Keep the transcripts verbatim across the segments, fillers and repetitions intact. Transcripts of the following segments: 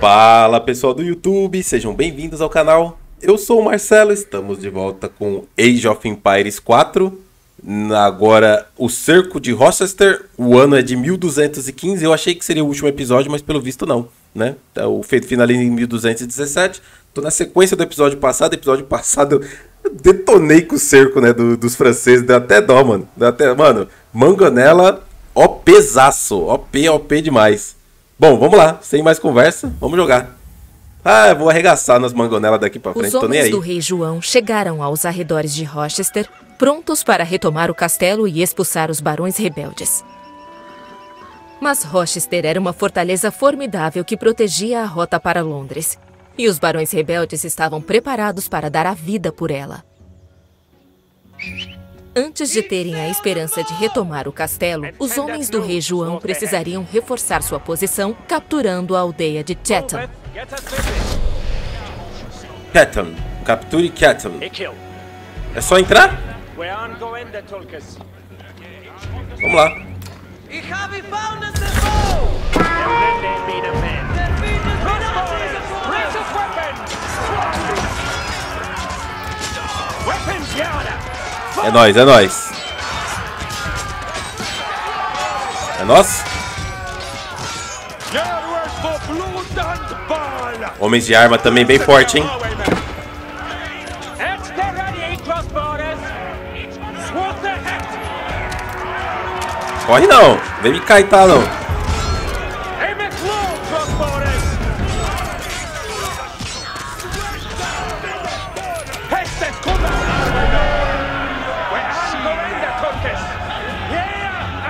Fala pessoal do YouTube, sejam bem-vindos ao canal. Eu sou o Marcelo, estamos de volta com Age of Empires quatro. Agora o cerco de Rochester, o ano é de mil duzentos e quinze. Eu achei que seria o último episódio, mas pelo visto não, né? O feito finaliza em mil duzentos e dezessete. Tô na sequência do episódio passado. Episódio passado eu detonei com o cerco, né, do, dos franceses. Deu até dó, mano. Deu até, mano, mangonela OPzaço. OP, OP demais. Bom, vamos lá, sem mais conversa, vamos jogar. Ah, vou arregaçar nas mangonelas daqui pra frente, tô nem aí. Os homens do rei João chegaram aos arredores de Rochester, prontos para retomar o castelo e expulsar os barões rebeldes. Mas Rochester era uma fortaleza formidável que protegia a rota para Londres, e os barões rebeldes estavam preparados para dar a vida por ela. Antes de terem a esperança de retomar o castelo, os homens do rei João precisariam reforçar sua posição, capturando a aldeia de Chatham. Chatham. Capture Chatham. É só entrar? Vamos lá. É nóis, é nóis. É nós? Homens de arma também bem forte, hein? Corre não, vem me caitar não.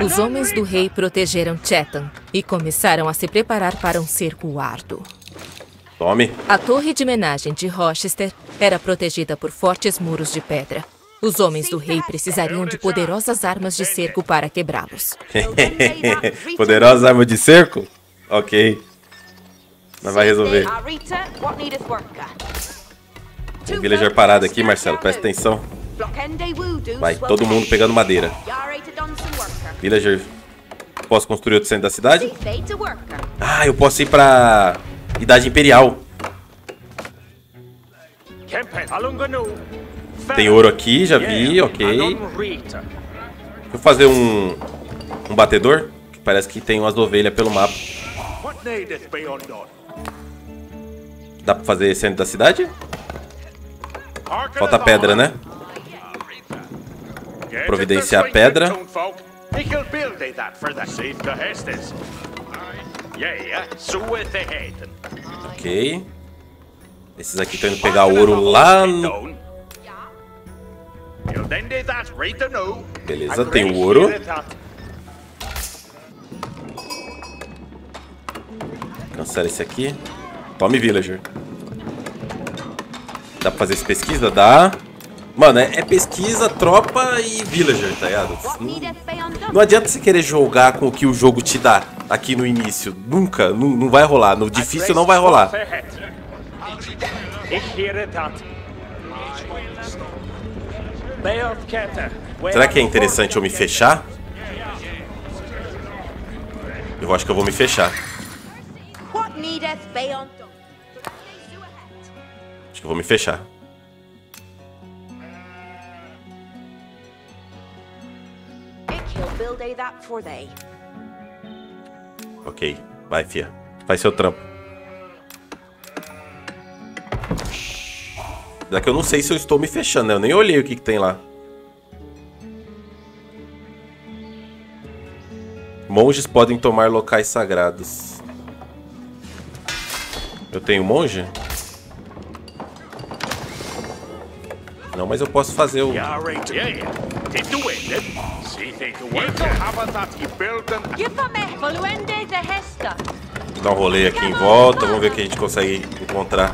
Os homens do rei protegeram Chatham e começaram a se preparar para um cerco árduo. Tome! A torre de homenagem de Rochester era protegida por fortes muros de pedra. Os homens do rei precisariam de poderosas armas de cerco para quebrá-los. Poderosas armas de cerco? Ok. Mas vai resolver. Tem um villager parado aqui, Marcelo. Presta atenção. Vai, todo mundo pegando madeira. Villager, posso construir outro centro da cidade? Ah, eu posso ir pra Idade Imperial. Tem ouro aqui, já vi, ok. Deixa eu fazer um, um batedor, que parece que tem umas ovelhas pelo mapa. Dá pra fazer centro da cidade? Falta pedra, né? Providenciar a pedra. Ok. Esses aqui estão indo pegar ouro lá no... Beleza, tem o ouro. Cancela esse aqui. Tome, villager. Dá pra fazer essa pesquisa? Dá. Mano, é, é pesquisa, tropa e villager, tá ligado? Não, não adianta você querer jogar com o que o jogo te dá aqui no início. Nunca, não, não vai rolar. No difícil não vai rolar. Será que é interessante eu me fechar? Eu acho que eu vou me fechar. Acho que eu vou me fechar. Ok, vai, fia. Faz seu trampo. Daqui eu não sei se eu estou me fechando, né? Eu nem olhei o que, que tem lá. Monges podem tomar locais sagrados. Eu tenho monge? Não, mas eu posso fazer o... Vou dar um rolê aqui em volta, vamos ver o que a gente consegue encontrar.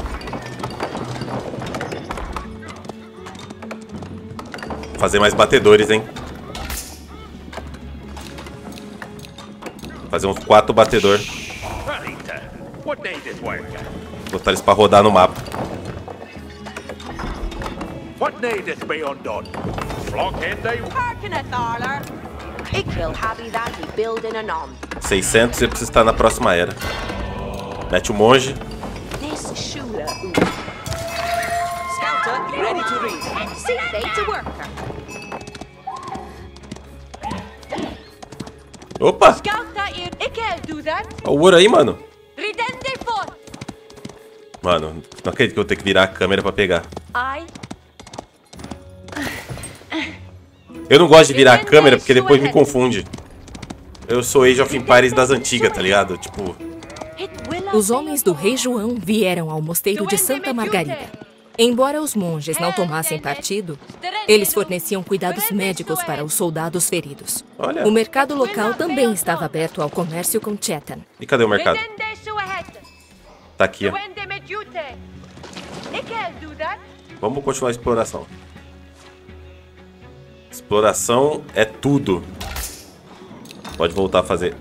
Fazer mais batedores, hein? Fazer uns quatro batedores. Botar eles pra rodar no mapa. seiscentos, eu preciso estar na próxima era. Mete o monge. Opa! Olha o ouro aí, mano. Mano, não acredito que eu vou ter que virar a câmera pra pegar. Eu não gosto de virar a câmera porque depois me confunde. Eu sou Age of Empires das antigas, tá ligado? Tipo... Os homens do rei João vieram ao mosteiro de Santa Margarida. Embora os monges não tomassem partido, eles forneciam cuidados médicos para os soldados feridos. Olha. O mercado local também estava aberto ao comércio com Chatham. E cadê o mercado? Tá aqui, ó. Vamos continuar a exploração. Exploração é tudo. Pode voltar a fazer.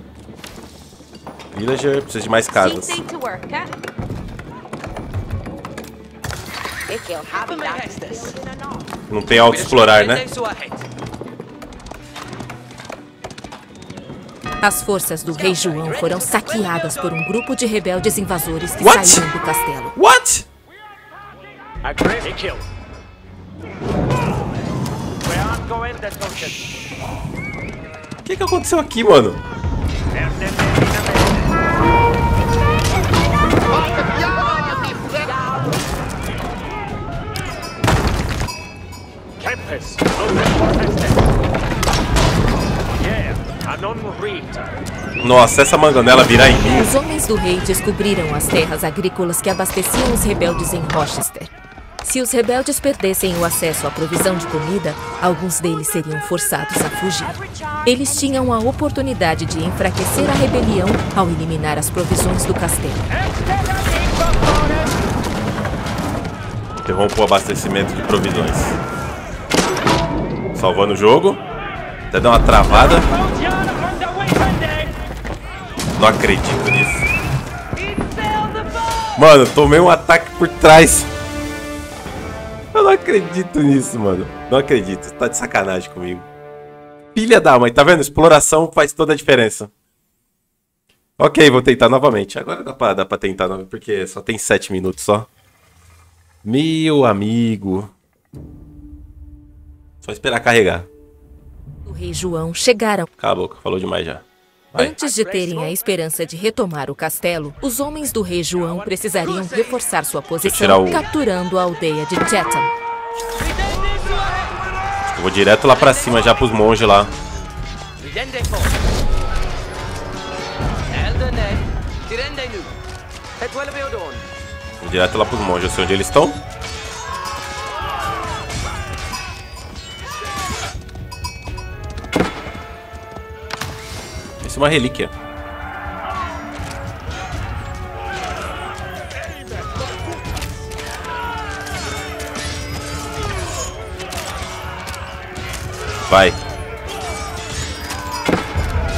Villager, precisa de mais casas. Não tem auto explorar, né? As forças do rei João foram saqueadas por um grupo de rebeldes invasores que What? saíram do castelo. What? O que que aconteceu aqui, mano? Nossa, essa mangonela virar em mim. Os homens do rei descobriram as terras agrícolas que abasteciam os rebeldes em Rochester. Se os rebeldes perdessem o acesso à provisão de comida, alguns deles seriam forçados a fugir. Eles tinham a oportunidade de enfraquecer a rebelião ao eliminar as provisões do castelo. Interrompeu o abastecimento de provisões. Salvando o jogo. Até deu uma travada. Não acredito nisso. Mano, tomei um ataque por trás. Eu não acredito nisso, mano. Não acredito. Tá de sacanagem comigo. Filha da mãe, tá vendo? Exploração faz toda a diferença. Ok, vou tentar novamente. Agora dá pra, dá pra tentar, porque só tem sete minutos só. Meu amigo. Só esperar carregar. O rei João chegaram. Acabou, falou demais já. Vai. Antes de terem a esperança de retomar o castelo, os homens do rei João precisariam reforçar sua posição, o... capturando a aldeia de Chatham. Eu vou direto lá pra cima, já pros monges lá. Vou direto lá pros monges, eu sei onde eles estão. Uma relíquia. Vai.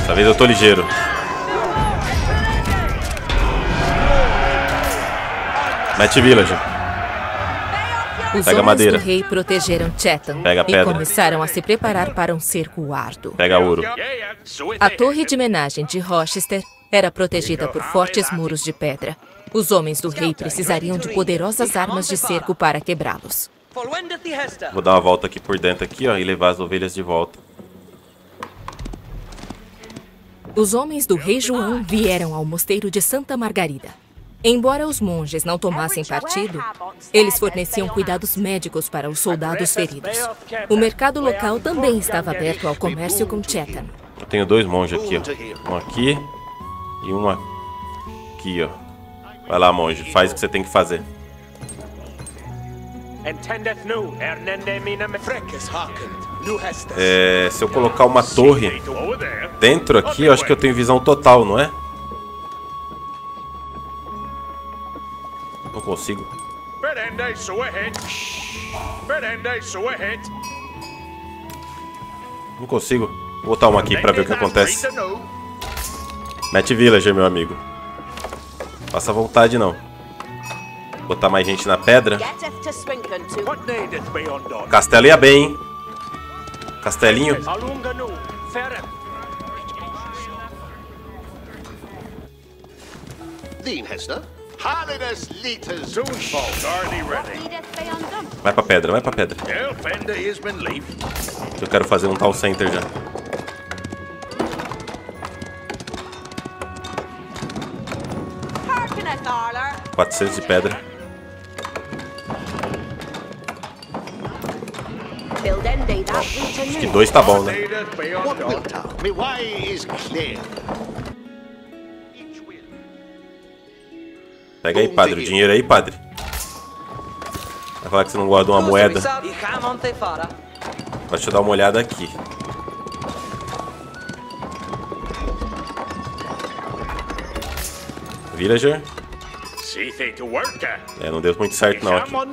Dessa vez eu tô ligeiro. Mete villager. Os Pega a madeira. Os homens do rei protegeram Chatham Pega a pedra. e começaram a se preparar para um cerco árduo. Pega ouro. A torre de homenagem de Rochester era protegida por fortes muros de pedra. Os homens do rei precisariam de poderosas armas de cerco para quebrá-los. Vou dar uma volta aqui por dentro aqui, ó, e levar as ovelhas de volta. Os homens do rei João vieram ao mosteiro de Santa Margarida. Embora os monges não tomassem partido, eles forneciam cuidados médicos para os soldados feridos. O mercado local também estava aberto ao comércio com Chatham. Eu tenho dois monges aqui, ó. Um aqui e um aqui, ó. Vai lá, monge, faz o que você tem que fazer. É, se eu colocar uma torre dentro aqui, eu acho que eu tenho visão total, não é? Não consigo. Não consigo. Vou botar uma aqui pra ver o que acontece. Mete villager, meu amigo. Faça vontade, não. Vou botar mais gente na pedra. Castelo ia bem, hein? Castelinho. Vai pra pedra, vai pra pedra. Eu quero fazer um town center já. quatrocentos de pedra. Acho que dois tá bom, né? Pega aí, padre. O dinheiro aí, padre. Vai falar que você não guardou uma moeda. Deixa eu dar uma olhada aqui. Villager. É, não deu muito certo não aqui. O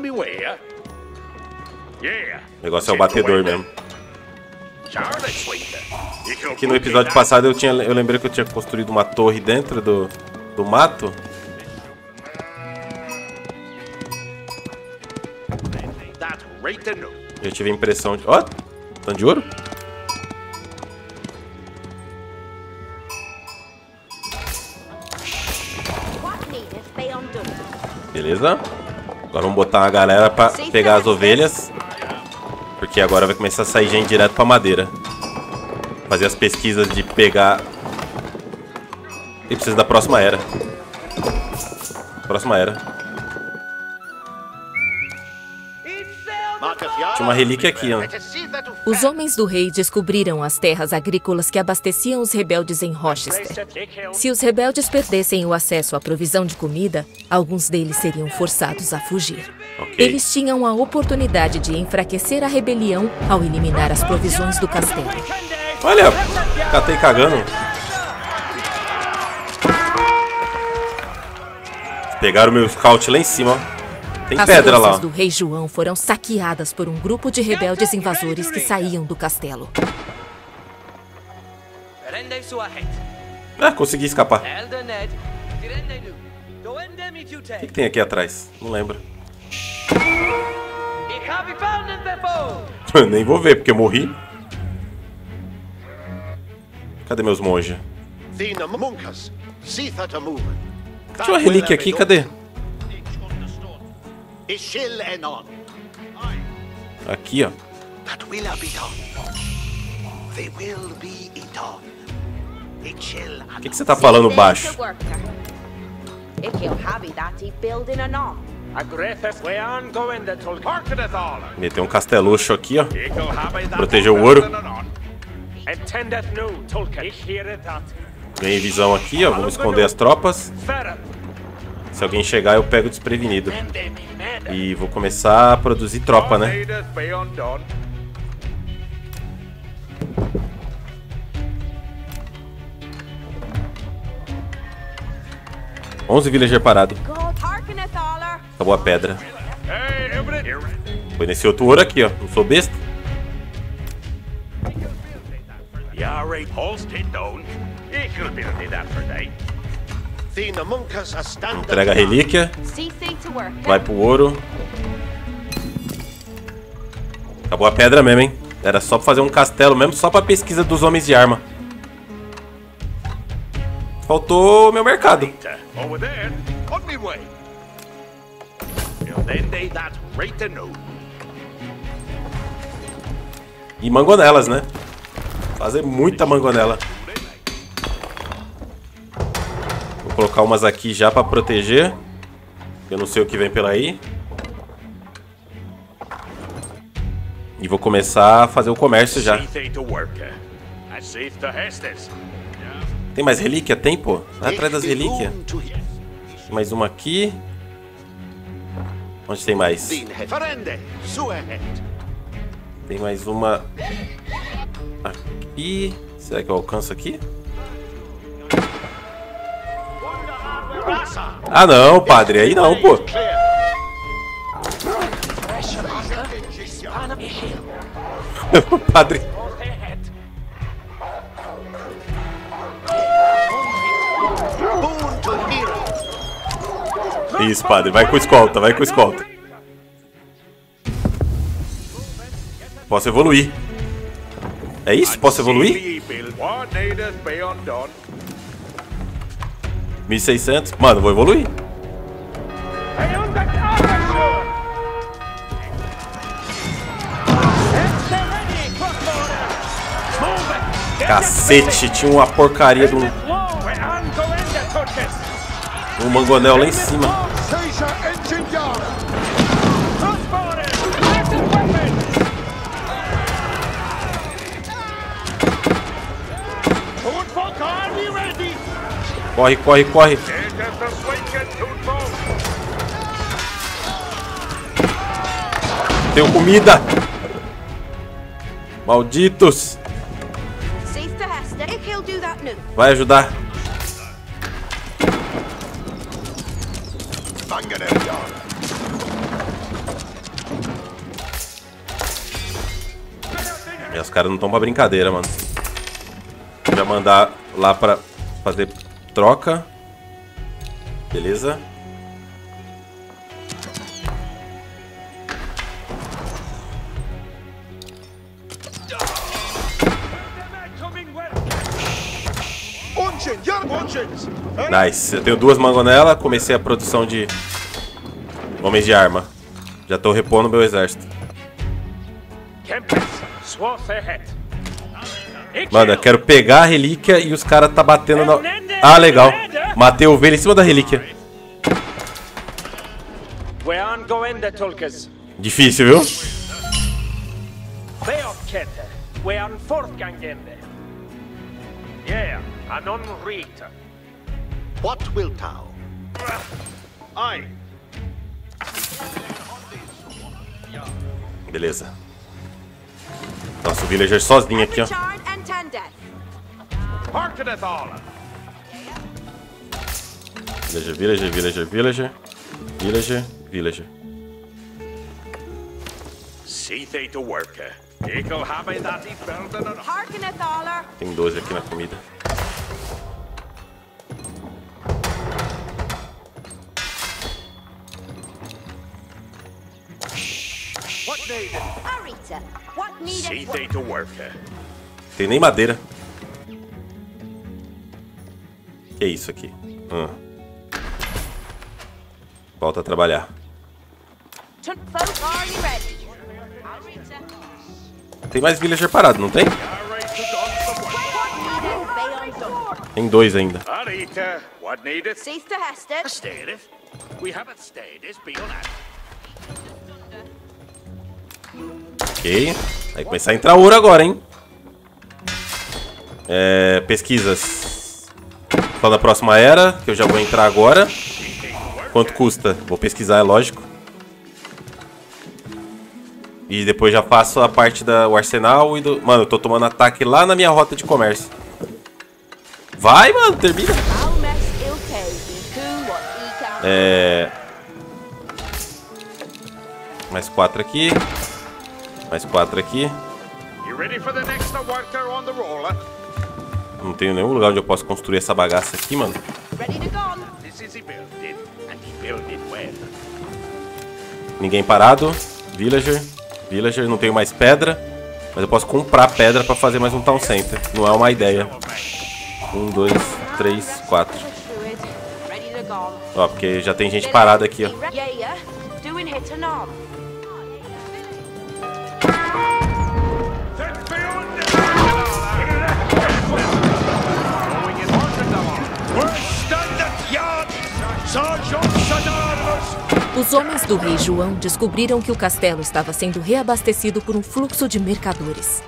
negócio é o batedor mesmo. Aqui no episódio passado eu, tinha, eu lembrei que eu tinha construído uma torre dentro do, do mato. Eu tive a impressão de... Ó, oh, tanto de ouro? Beleza. Agora vamos botar uma galera pra pegar as ovelhas. Porque agora vai começar a sair gente direto pra madeira. Fazer as pesquisas de pegar... E precisa da próxima era. Próxima era. Tinha uma relíquia aqui, ó. Os homens do rei descobriram as terras agrícolas que abasteciam os rebeldes em Rochester. Se os rebeldes perdessem o acesso à provisão de comida, alguns deles seriam forçados a fugir. Okay. Eles tinham a oportunidade de enfraquecer a rebelião ao eliminar as provisões do castelo. Olha, catei cagando. Pegaram meu scout lá em cima, ó. Tem As pedra lá. As forças do rei João foram saqueadas por um grupo de rebeldes invasores que saíam do castelo. Ah, consegui escapar. O que, que tem aqui atrás? Não lembro. Eu nem vou ver, porque eu morri. Cadê meus monges? Tinha uma relíquia aqui, cadê? Aqui, ó. O que, que você tá falando baixo? Meteu um castelucho aqui, ó. Protegeu o ouro. Ganhei visão aqui, ó. Vamos esconder as tropas. Se alguém chegar, eu pego desprevenido. E vou começar a produzir tropa, né? onze villager parado. Acabou a pedra. Foi nesse outro ouro aqui, ó. Não sou besta. Entrega a relíquia. Vai pro ouro. Acabou a pedra mesmo, hein? Era só pra fazer um castelo mesmo, só pra pesquisa dos homens de arma. Faltou meu mercado. E mangonelas, né? Fazer muita mangonela. Vou colocar umas aqui já para proteger. Eu não sei o que vem pela aí. E vou começar a fazer o comércio já. Tem mais relíquia? Tem, pô. Ah, atrás das relíquias. Mais uma aqui. Onde tem mais? Tem mais uma aqui. Será que eu alcanço aqui? Ah não, padre, aí não, pô. Padre. Isso, padre, vai com escolta, vai com escolta. Posso evoluir. É isso? Posso evoluir? mil e seiscentos. Mano, vou evoluir. Cacete, tinha uma porcaria do... um mangonel lá em cima. Corre, corre, corre. Tenho comida. Malditos. Vai ajudar. E os caras não estão pra brincadeira, mano. Já mandar lá pra fazer troca. Beleza. Nice, eu tenho duas mangonelas, comecei a produção de homens de arma. Já estou repondo meu exército. Mano, eu quero pegar a relíquia e os caras tá batendo na... Ah, legal. Matei a ovelha em cima da relíquia. Difícil, viu? Yeah, anon rita. What will thou? I. Beleza. Nosso villager sozinho aqui, ó. Villager, villager, villager, villager. Villager, villager. See they to work. Tem doze aqui na comida. Tem nem madeira. Que é isso aqui? Hum. Volta a trabalhar. Tem mais villager parado, não tem? Tem dois ainda. Ok. Vai começar a entrar ouro agora, hein? É, pesquisas. Só da próxima era, que eu já vou entrar agora. Quanto custa? Vou pesquisar, é lógico. E depois já faço a parte do arsenal e do... Mano, eu tô tomando ataque lá na minha rota de comércio. Vai, mano, termina. É... Mais quatro aqui. Mais quatro aqui. Não tenho nenhum lugar onde eu posso construir essa bagaça aqui, mano. Ninguém parado. Villager. Villager, não tenho mais pedra. Mas eu posso comprar pedra pra fazer mais um Town Center. Não é uma ideia. Um, dois, três, quatro. Ó, porque já tem gente parada aqui, ó. Os homens do rei João descobriram que o castelo estava sendo reabastecido por um fluxo de mercadores.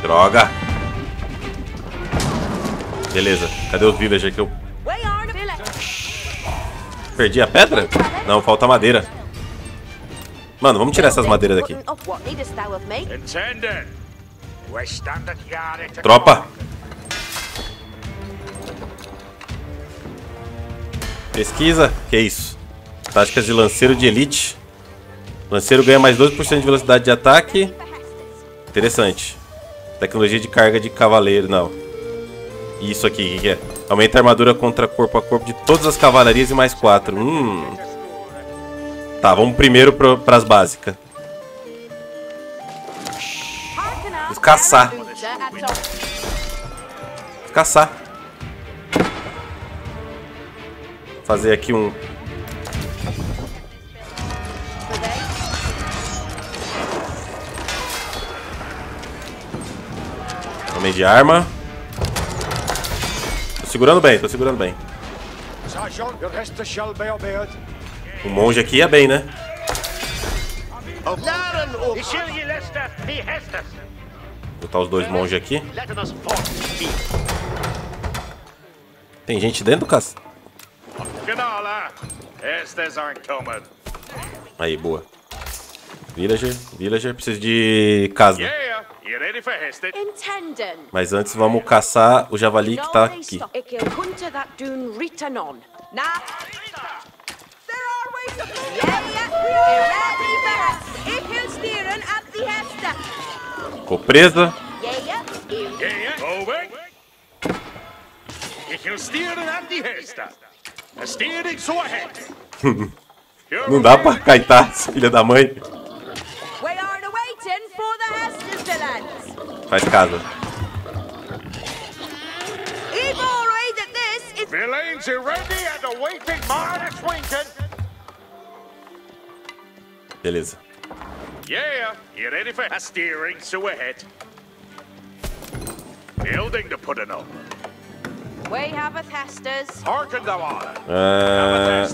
Droga! Beleza, cadê os villagers que eu... Perdi a pedra? Não, falta madeira. Mano, vamos tirar essas madeiras daqui. Tropa! Pesquisa. Que é isso? Táticas de lanceiro de elite. Lanceiro ganha mais doze por cento de velocidade de ataque. Interessante. Tecnologia de carga de cavaleiro. Não. E isso aqui, o que é? Aumenta a armadura contra corpo a corpo de todas as cavalarias e mais quatro. Hum. Tá, vamos primeiro para as básicas. caçar. Caçar. Fazer aqui um... Homem de arma. Tô segurando bem, tô segurando bem. O monge aqui é bem, né? Vou botar os dois monges aqui. Tem gente dentro do caça. Aí, boa. Villager, villager, preciso de casa. Mas antes vamos caçar o javali que tá aqui. Ficou presa. Não dá pra caitar, filha da mãe. Faz casa. Beleza. Yeah, you're ready for a steering, so ahead. Building to put in up. We have a Hestas. Harken the water. Ah,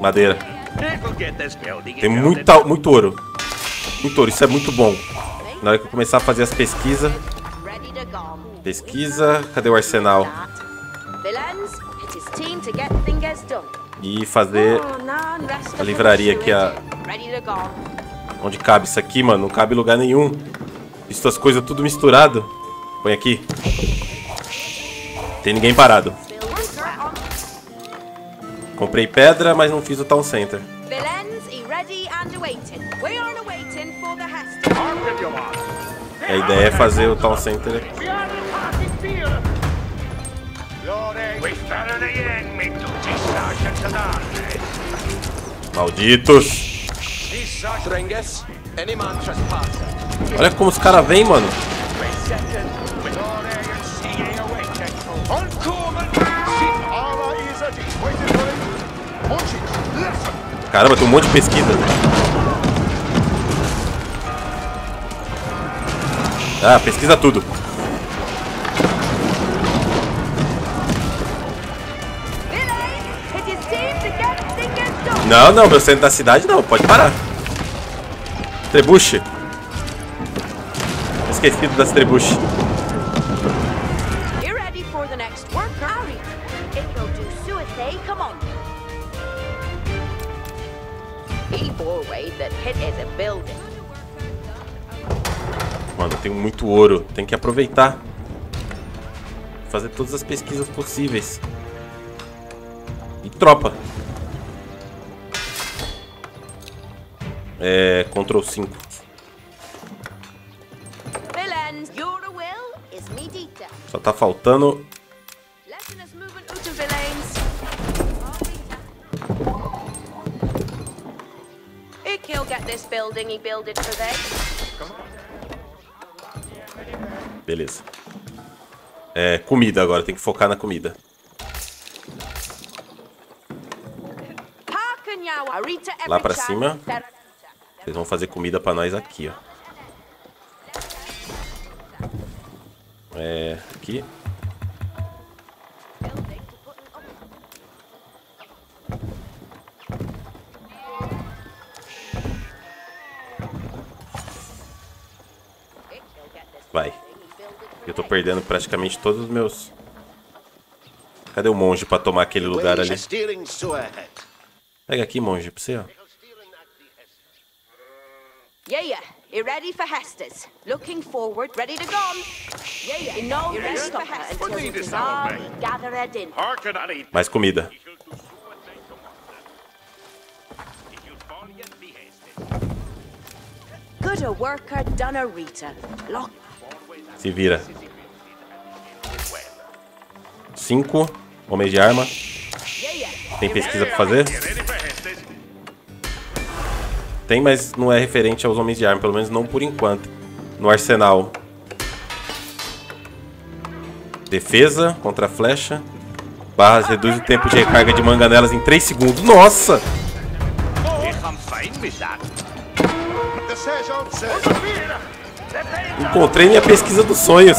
madeira. Tem muita, muito ouro. Muito ouro, isso é muito bom. Na hora que eu começar a fazer as pesquisas. Pesquisa, cadê o arsenal? E fazer a livraria aqui, a... Onde cabe isso aqui, mano? Não cabe lugar nenhum. Isso, as coisas tudo misturado. Põe aqui. Tem ninguém parado. Comprei pedra, mas não fiz o town center. A ideia é fazer o town center aqui. Malditos! Olha como os caras vêm, mano. Caramba, tem um monte de pesquisa. Ah, pesquisa tudo. Não, não, meu centro da cidade não, pode parar. Trebuche. Esquecido das trebuche. Mano, eu tenho muito ouro. Tem que aproveitar. Fazer todas as pesquisas possíveis. E tropa. É... control cinco. Só tá faltando... Beleza. É... comida agora, tem que focar na comida. Lá pra cima... Eles vão fazer comida pra nós aqui, ó. É... aqui. Vai. Eu tô perdendo praticamente todos os meus... Cadê o monge pra tomar aquele lugar ali? Pega aqui, monge, pra você, ó. Yeah, yeah. You're ready for Hestas. Looking forward, ready to go. Yeah, yeah. You know, you're ready for Hestas. Gather it in. Mais comida. Good a worker done a Rita. Lock. Se vira. Cinco. Homem de arma. Tem pesquisa pra fazer? Tem, mas não é referente aos homens de arma, pelo menos não por enquanto. No arsenal Defesa contra a flecha. Barras reduz o tempo de recarga de manganelas em três segundos. Nossa! Encontrei minha pesquisa dos sonhos.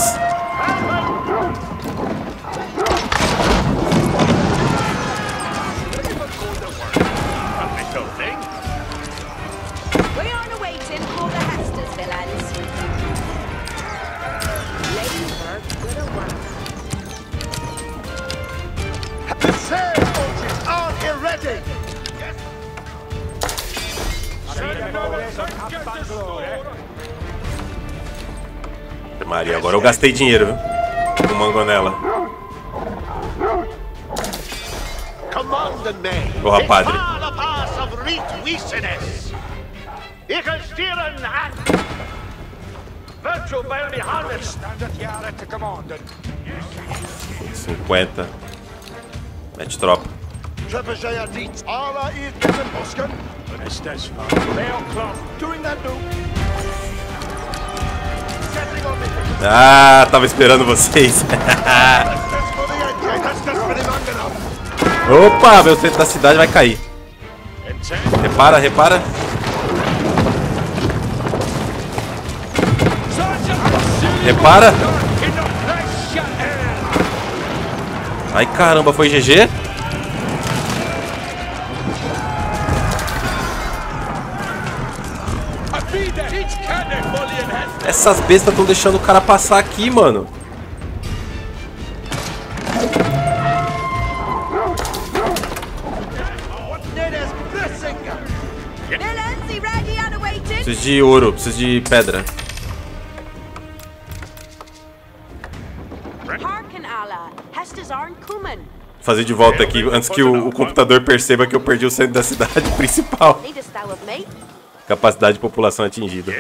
Maria, agora eu gastei dinheiro, viu? Com mangonela. Corra, padre. cinquenta. Mete tropa. Ah, tava esperando vocês. Opa, meu centro da cidade vai cair. Repara, repara. Repara. Ai, caramba, foi G G? Essas bestas estão deixando o cara passar aqui, mano. Preciso de ouro, preciso de pedra. Vou fazer de volta aqui antes que o, o computador perceba que eu perdi o centro da cidade principal. Capacidade de população atingida.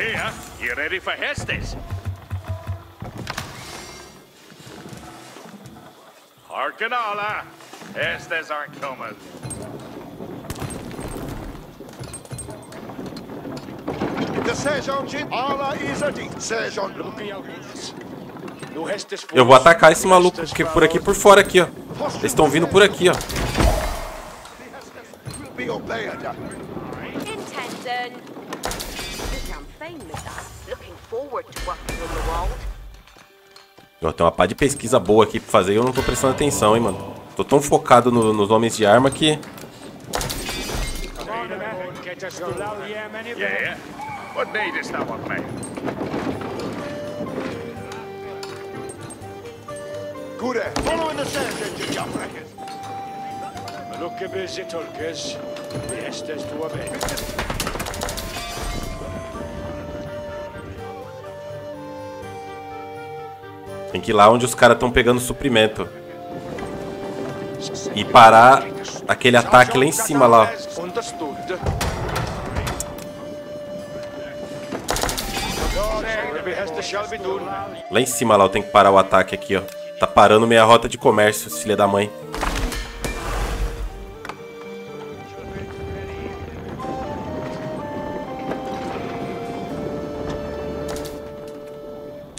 Eu vou atacar esse maluco que por aqui, por fora aqui, ó. Eles estão vindo por aqui, ó. Eu tenho uma pá de pesquisa boa aqui pra fazer e eu não tô prestando atenção, hein, mano. Tô tão focado no, nos homens de arma que... Tem que ir lá onde os caras estão pegando suprimento e parar aquele ataque lá em cima, lá. Lá em cima, lá, eu tenho que parar o ataque aqui, ó. Tá parando meia rota de comércio, filha da mãe.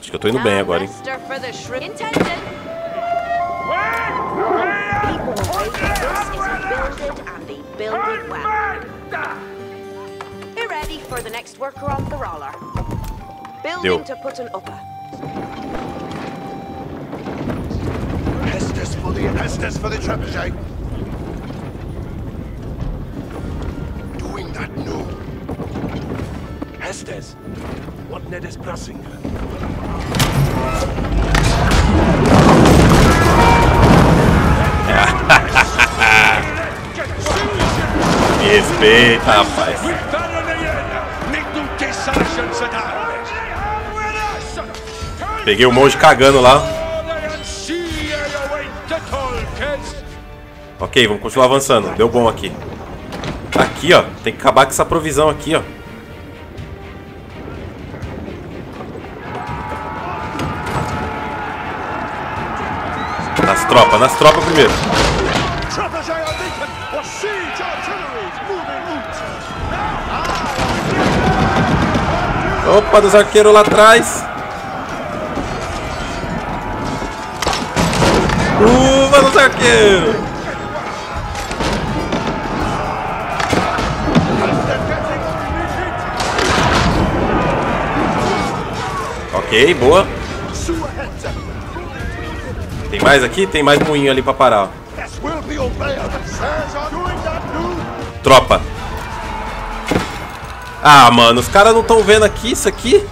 Acho que eu tô indo bem agora, hein? Deu. Me respeita, rapaz. Peguei o monge cagando lá. Ok, vamos continuar avançando. Deu bom aqui. Aqui, ó. Tem que acabar com essa provisão aqui, ó. Nas tropas, nas tropas primeiro. Opa, dos arqueiros lá atrás. Uva do arqueiro! Ok, boa. Tem mais aqui? Tem mais moinho ali pra parar. Tropa. Ah, mano, os caras não estão vendo aqui isso aqui?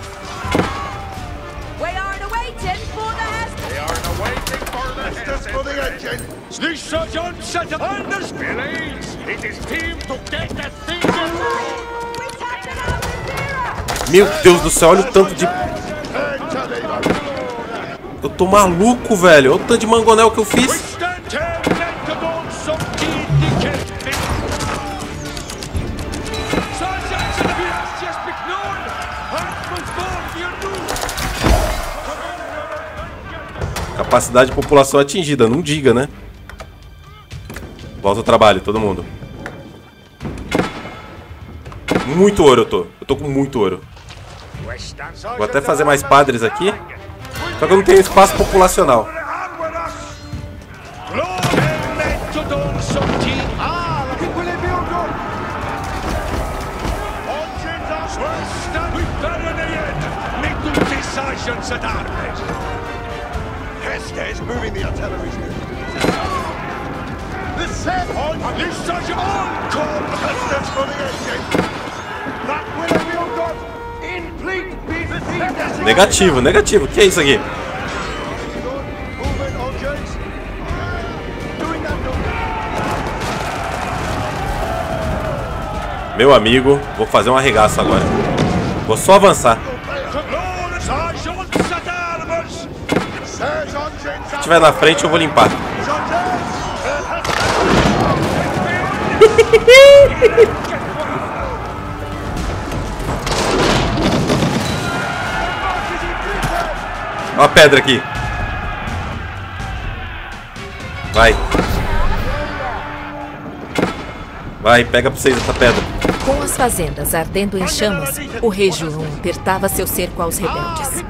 Meu Deus do céu, olha o tanto de... Eu tô maluco, velho. Olha o tanto de mangonel que eu fiz. Capacidade de população atingida, não diga, né? Volta ao trabalho, todo mundo. Muito ouro eu tô. Eu tô com muito ouro. Vou até fazer mais padres aqui. Só que eu não tenho espaço populacional. Negativo, negativo. O que é isso aqui? Meu amigo, vou fazer um arregaço agora. Vou só avançar. Se tiver na frente, eu vou limpar. Ó a pedra aqui. Vai. Vai, pega pra vocês essa pedra. Com as fazendas ardendo em chamas, o rei João apertava seu cerco aos rebeldes.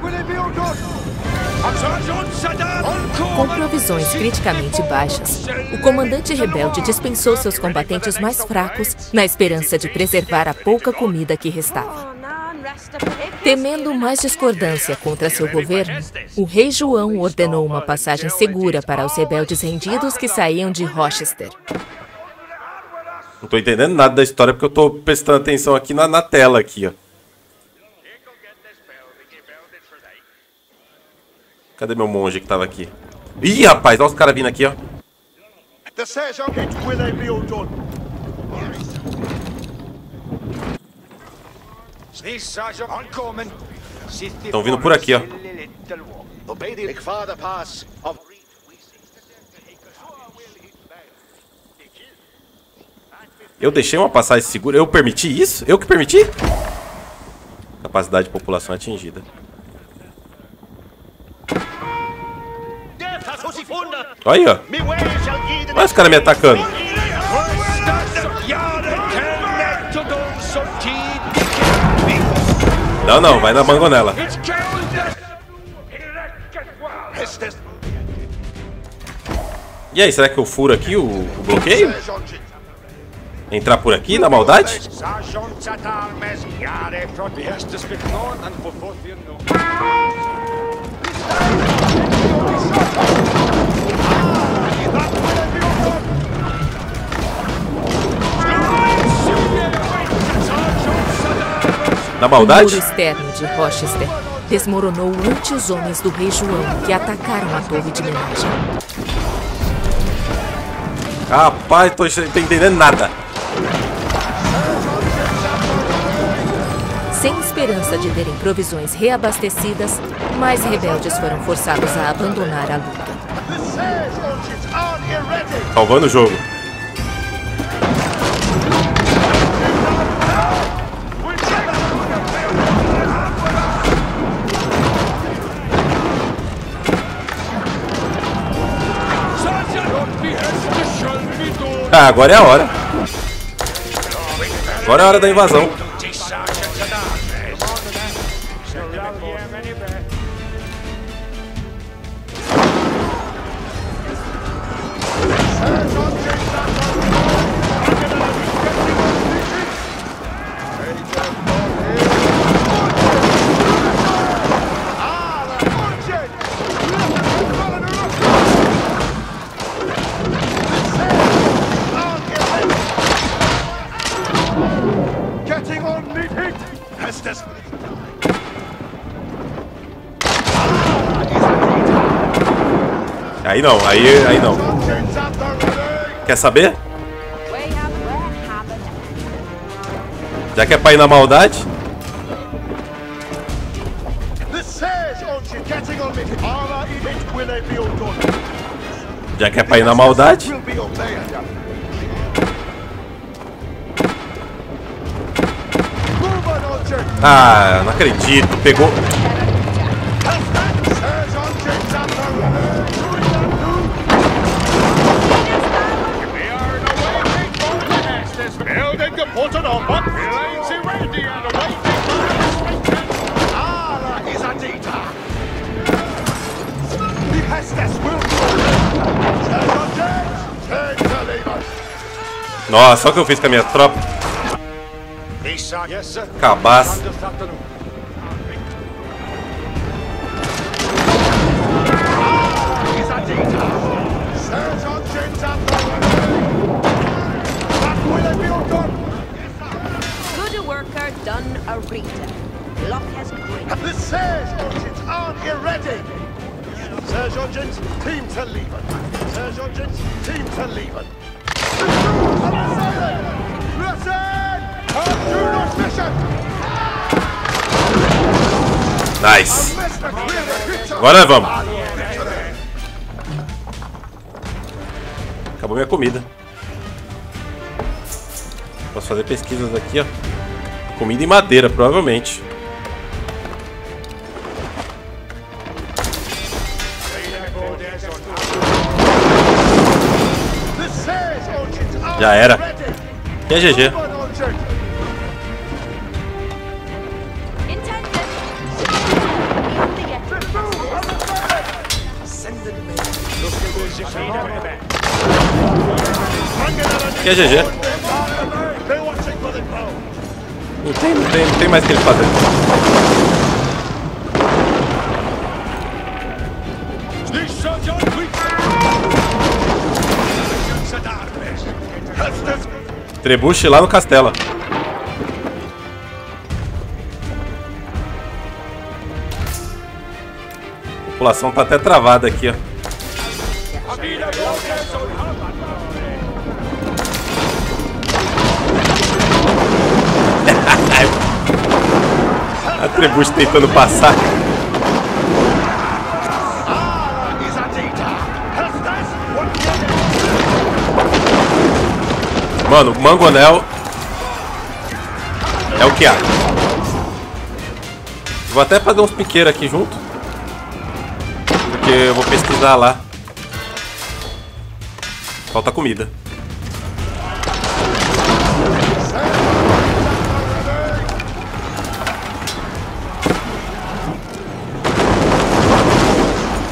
Com provisões criticamente baixas, o comandante rebelde dispensou seus combatentes mais fracos na esperança de preservar a pouca comida que restava. Temendo mais discordância contra seu governo, o rei João ordenou uma passagem segura para os rebeldes rendidos que saíam de Rochester. Não tô entendendo nada da história porque eu tô prestando atenção aqui na, na tela aqui, ó. Cadê meu monge que tava aqui? Ih, rapaz, olha os caras vindo aqui, ó. Estão vindo por aqui, ó. Eu deixei uma passagem segura. Eu permiti isso? Eu que permiti? Capacidade de população atingida. Olha aí, ó. Olha os caras me atacando. Não, não, vai na mangonela. E aí, será que eu furo aqui o, o bloqueio? Entrar por aqui, na maldade? Na maldade? O muro externo de Rochester desmoronou ante os homens do rei João que atacaram a torre de homenagem. Rapaz, tô, tô entendendo nada. Sem esperança de terem provisões reabastecidas, mais rebeldes foram forçados a abandonar a luta. Salvando o jogo. Ah, agora é a hora. Agora é a hora da invasão. Aí não, aí, aí não. Quer saber? Já que é pra ir na maldade? Já que é pra ir na maldade? Ah, não acredito, pegou... Nossa, só o que eu fiz com a minha tropa. Cabaço. Nice. Agora vamos. Acabou minha comida. Posso fazer pesquisas aqui, ó. Comida e madeira, provavelmente. Já era. E é G G. E é G G. Não tem, não tem, não tem mais o que ele fazer. Trebuche lá no castelo. A população tá até travada aqui, ó. A trebuche tentando passar. Mano, o mangonel é o que há. Vou até fazer uns piqueiros aqui junto, porque eu vou pesquisar lá. Falta comida.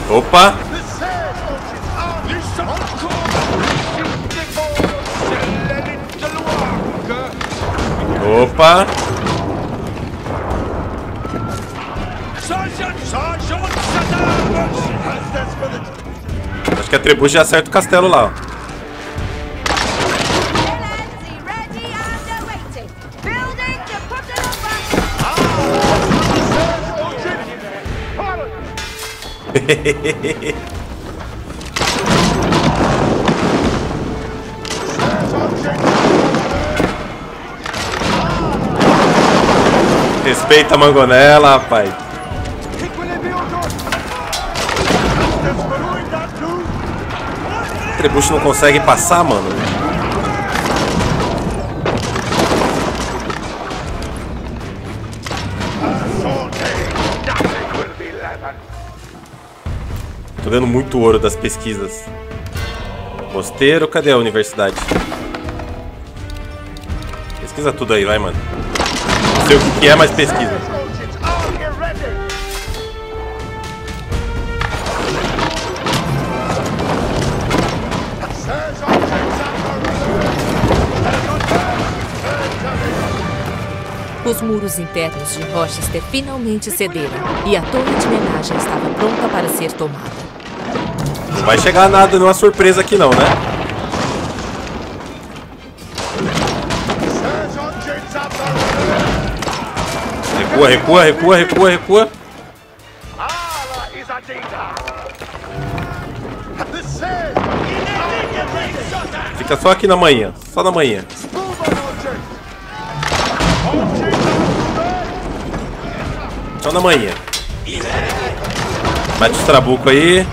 Opa! Opa! Acho que a trebuche já acerta o castelo lá, ó. Respeita a mangonela, rapaz. O trebucho não consegue passar, mano. Tô dando muito ouro das pesquisas. Mosteiro, cadê a universidade? Pesquisa tudo aí, vai, mano. Não sei o que, que é, mas pesquisa. Os muros internos de Rochester finalmente cederam e a torre de homenagem estava pronta para ser tomada. Não vai chegar nada, não é surpresa aqui não, né? Recua, recua, recua, recua, recua. Fica só aqui na manhã, só na manhã. Só na manhã. Mete os trabucos aí.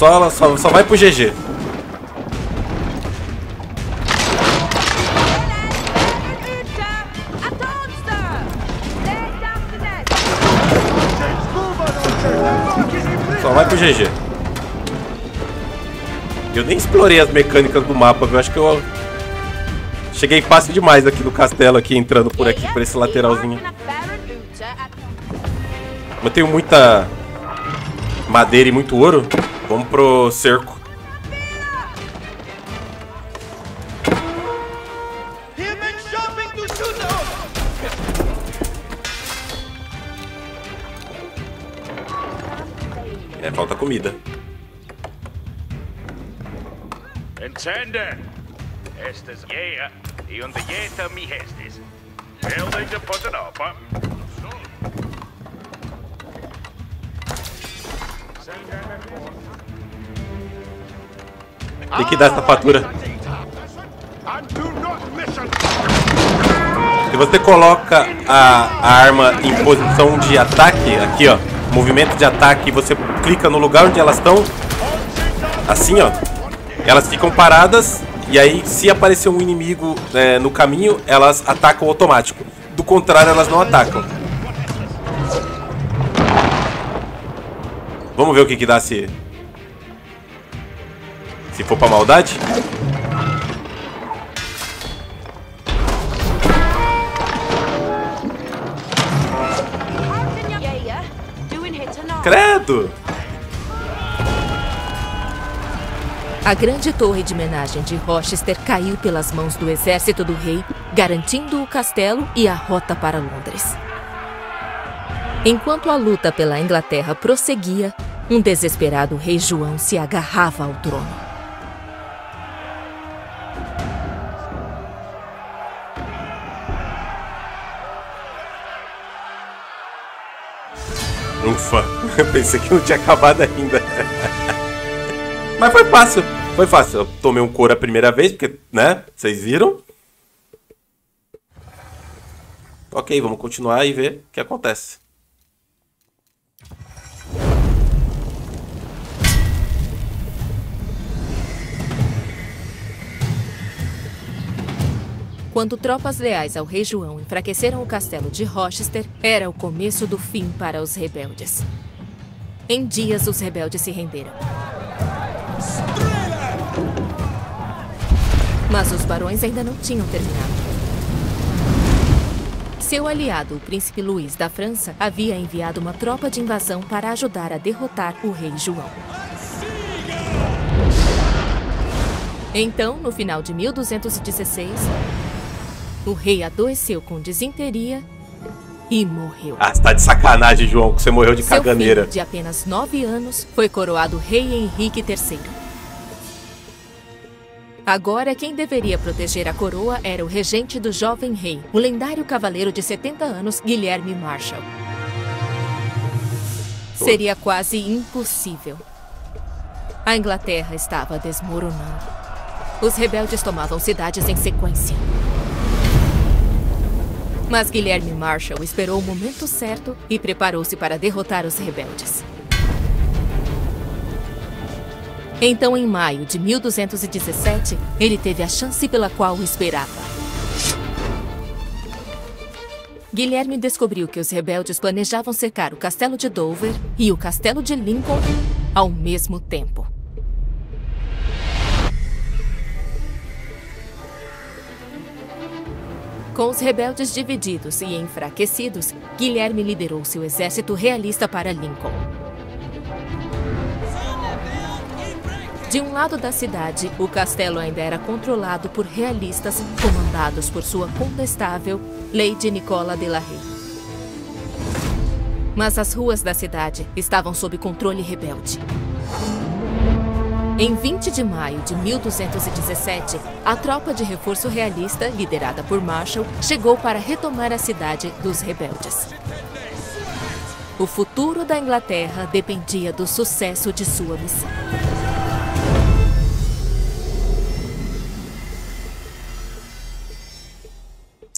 Só, só, só vai pro G G. Só vai pro G G. Eu nem explorei as mecânicas do mapa, viu? Acho que eu cheguei fácil demais aqui no castelo, aqui entrando por aqui, por esse lateralzinho. Eu tenho muita madeira e muito ouro. Vamos pro cerco. É, falta comida. Entende? Estas guerra e onde guerra me restes. Eu deixo para nova. Tem que dar essa fatura. Se você coloca a, a arma em posição de ataque, aqui ó, movimento de ataque, você clica no lugar onde elas estão, assim ó, elas ficam paradas e aí se aparecer um inimigo é, no caminho, elas atacam automático. Do contrário, elas não atacam. Vamos ver o que que dá se... Se for pra maldade. Credo! A grande torre de homenagem de Rochester caiu pelas mãos do exército do rei, garantindo o castelo e a rota para Londres. Enquanto a luta pela Inglaterra prosseguia, um desesperado rei João se agarrava ao trono. Ufa, eu pensei que não tinha acabado ainda. Mas foi fácil, foi fácil. Eu tomei um couro a primeira vez, porque, né, vocês viram. Ok, vamos continuar e ver o que acontece. Quando tropas leais ao rei João enfraqueceram o castelo de Rochester, era o começo do fim para os rebeldes. Em dias, os rebeldes se renderam. Mas os barões ainda não tinham terminado. Seu aliado, o príncipe Luís da França, havia enviado uma tropa de invasão para ajudar a derrotar o rei João. Então, no final de mil duzentos e dezesseis... o rei adoeceu com disenteria e morreu. Ah, você tá de sacanagem, João, que você morreu de caganeira. Seu filho, de apenas nove anos, foi coroado rei Henrique terceiro. Agora, quem deveria proteger a coroa era o regente do jovem rei, o lendário cavaleiro de setenta anos, Guilherme Marshall. Pô. Seria quase impossível. A Inglaterra estava desmoronando. Os rebeldes tomavam cidades em sequência. Mas Guilherme Marshall esperou o momento certo e preparou-se para derrotar os rebeldes. Então, em maio de mil duzentos e dezessete, ele teve a chance pela qual esperava. Guilherme descobriu que os rebeldes planejavam cercar o castelo de Dover e o castelo de Lincoln ao mesmo tempo. Com os rebeldes divididos e enfraquecidos, Guilherme liderou seu exército realista para Lincoln. De um lado da cidade, o castelo ainda era controlado por realistas comandados por sua condestável Lady Nicola de la Rey. Mas as ruas da cidade estavam sob controle rebelde. Em vinte de maio de mil duzentos e dezessete, a tropa de reforço realista, liderada por Marshall, chegou para retomar a cidade dos rebeldes. O futuro da Inglaterra dependia do sucesso de sua missão.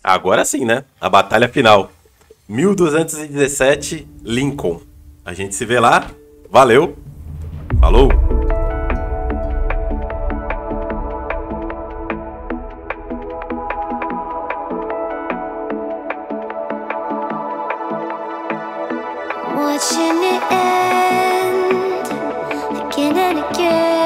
Agora sim, né? A batalha final. mil duzentos e dezessete, Lincoln. A gente se vê lá. Valeu. Falou. Watching it end again and again.